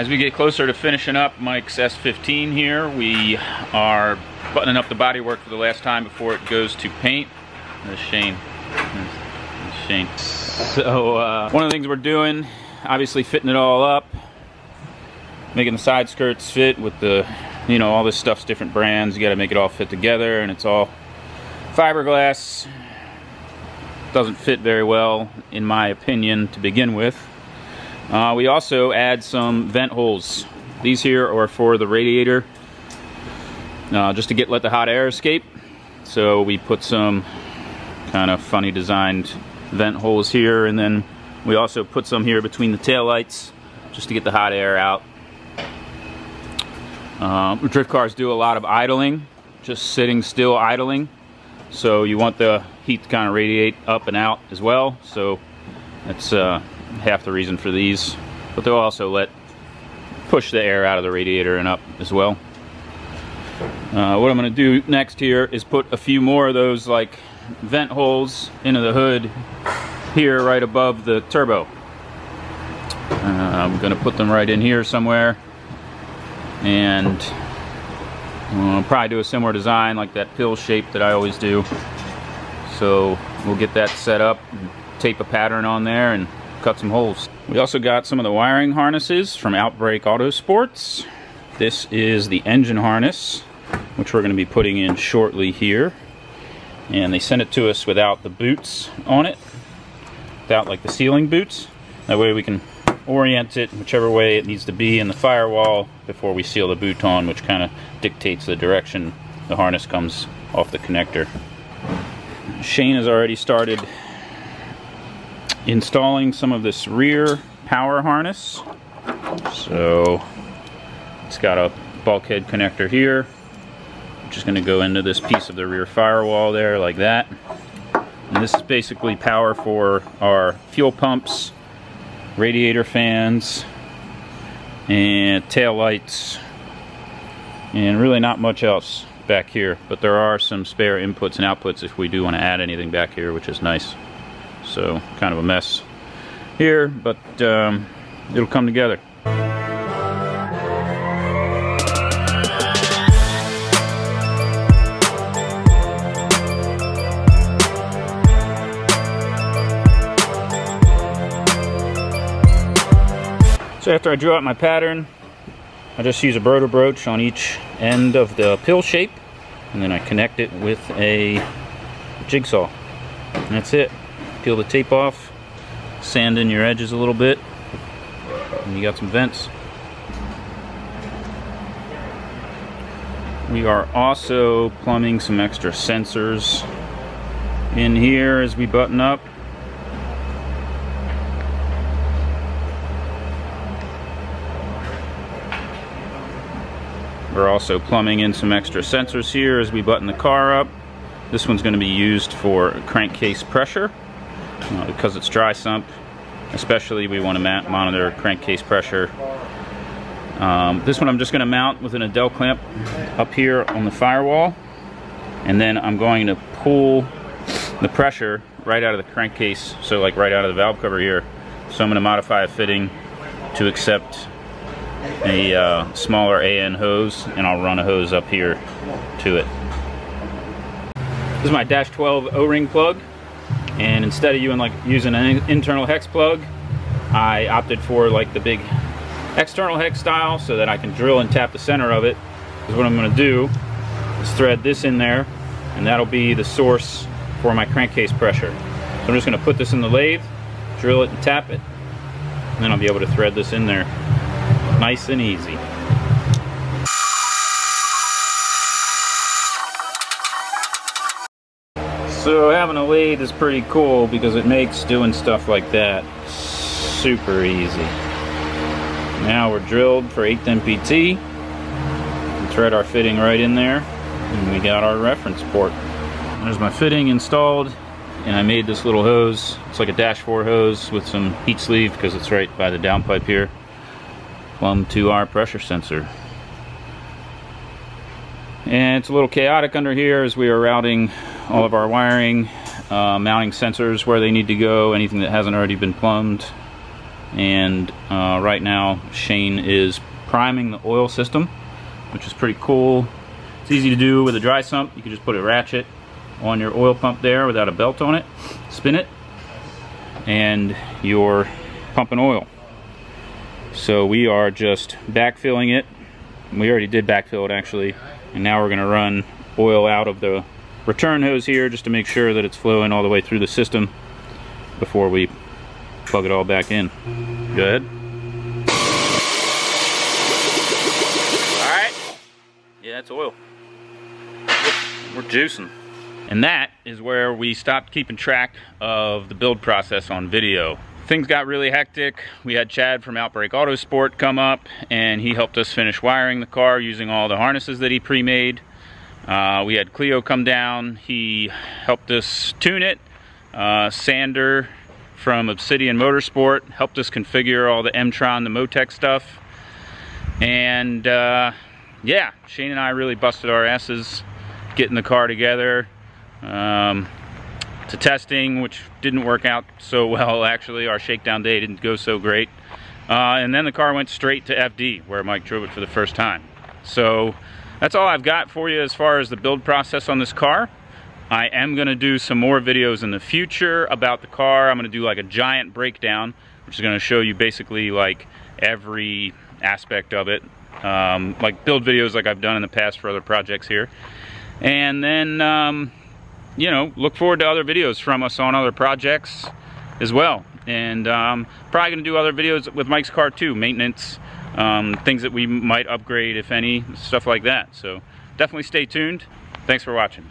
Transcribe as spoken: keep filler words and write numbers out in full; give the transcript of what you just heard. As we get closer to finishing up Mike's S fifteen here, we are buttoning up the bodywork for the last time before it goes to paint. There's Shane. There's Shane. So uh, one of the things we're doing, obviously fitting it all up, making the side skirts fit with the, you know, all this stuff's different brands. You got to make it all fit together, and it's all fiberglass. Doesn't fit very well, in my opinion, to begin with. Uh, we also add some vent holes. These here are for the radiator, uh, just to get let the hot air escape. So we put some kind of funny designed vent holes here, and then we also put some here between the tail lights just to get the hot air out. Uh, drift cars do a lot of idling, just sitting still idling. So you want the heat to kind of radiate up and out as well. So that's uh, half the reason for these, but they'll also let push the air out of the radiator and up as well. Uh, what I'm going to do next here is put a few more of those like vent holes into the hood here right above the turbo. Uh, I'm going to put them right in here somewhere, and I'll probably do a similar design like that pill shape that I always do. So we'll get that set up, tape a pattern on there, and cut some holes. We also got some of the wiring harnesses from Outbreak Auto Sports. This is the engine harness, which we're going to be putting in shortly here. And they sent it to us without the boots on it, without like the sealing boots. That way we can orient it whichever way it needs to be in the firewall before we seal the boot on, which kind of dictates the direction the harness comes off the connector. Shane has already started installing some of this rear power harness. So it's got a bulkhead connector here, which is going to go into this piece of the rear firewall there like that. And this is basically power for our fuel pumps, radiator fans, and tail lights, and really not much else back here, but there are some spare inputs and outputs if we do want to add anything back here, which is nice. So kind of a mess here, but um, it'll come together. So after I drew out my pattern, I just use a broder broach on each end of the pill shape, and then I connect it with a jigsaw, and that's it. Peel the tape off, sand in your edges a little bit, and you got some vents. We are also plumbing some extra sensors in here as we button up. We're also plumbing in some extra sensors here as we button the car up. This one's going to be used for crankcase pressure. Uh, because it's dry sump, especially, we want to monitor crankcase pressure. Um, this one I'm just going to mount with an Adel clamp up here on the firewall, and then I'm going to pull the pressure right out of the crankcase, so like right out of the valve cover here. So I'm going to modify a fitting to accept a uh, smaller A N hose, and I'll run a hose up here to it. This is my dash twelve O-ring plug. And instead of you and like using an internal hex plug, I opted for like the big external hex style so that I can drill and tap the center of it. Because what I'm going to do is thread this in there, and that'll be the source for my crankcase pressure. So I'm just going to put this in the lathe, drill it and tap it, and then I'll be able to thread this in there nice and easy. So having a lathe is pretty cool because it makes doing stuff like that super easy. Now we're drilled for eighth M P T. We thread our fitting right in there, and we got our reference port. There's my fitting installed, and I made this little hose. It's like a dash four hose with some heat sleeve because it's right by the downpipe here. Plumbed to our pressure sensor. And it's a little chaotic under here as we are routing all of our wiring, uh, mounting sensors where they need to go, anything that hasn't already been plumbed. and uh, right now Shane is priming the oil system, which is pretty cool. It's easy to do with a dry sump. You can just put a ratchet on your oil pump there without a belt on it, spin it, and you're pumping oil. So we are just backfilling it. We already did backfill it actually, and now we're going to run oil out of the return hose here just to make sure that it's flowing all the way through the system before we plug it all back in. Go ahead. Alright. Yeah, that's oil. We're juicing. And that is where we stopped keeping track of the build process on video. Things got really hectic. We had Chad from Outbreak Auto Sport come up, and he helped us finish wiring the car using all the harnesses that he pre-made. Uh, we had Cleo come down. He helped us tune it. Uh, Sander from Obsidian Motorsport helped us configure all the Emtron, the MoTeX stuff. And uh, yeah, Shane and I really busted our asses getting the car together. Um, to testing, which didn't work out so well actually. Our shakedown day didn't go so great. Uh, and then the car went straight to F D, where Mike drove it for the first time. So that's all I've got for you as far as the build process on this car. I am gonna do some more videos in the future about the car. I'm gonna do like a giant breakdown, which is gonna show you basically like every aspect of it. Um, like build videos like I've done in the past for other projects here. And then, um, you know, look forward to other videos from us on other projects as well. And um, probably gonna do other videos with Mike's car too, maintenance, um, things that we might upgrade if any, stuff like that. So definitely stay tuned. Thanks for watching.